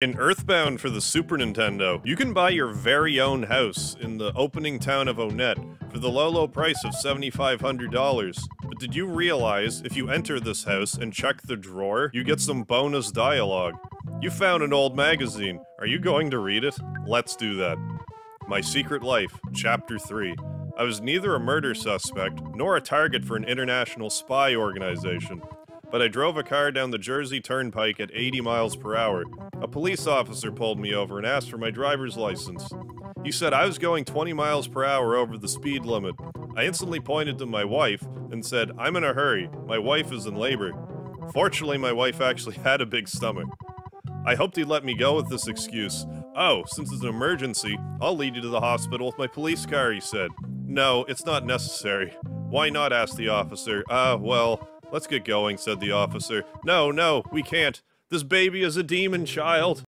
In Earthbound for the Super Nintendo, you can buy your very own house in the opening town of Onett for the low price of $7,500. But did you realize, if you enter this house and check the drawer, you get some bonus dialogue? You found an old magazine. Are you going to read it? Let's do that. My Secret Life, Chapter 3. I was neither a murder suspect, nor a target for an international spy organization. But I drove a car down the Jersey Turnpike at 80 miles per hour. A police officer pulled me over and asked for my driver's license. He said I was going 20 miles per hour over the speed limit. I instantly pointed to my wife and said, "I'm in a hurry. My wife is in labor." Fortunately, my wife actually had a big stomach. I hoped he'd let me go with this excuse. "Oh, since it's an emergency, I'll lead you to the hospital with my police car," he said. "No, it's not necessary." "Why not?" asked the officer. Well... "Let's get going," said the officer. No, we can't. This baby is a demon child.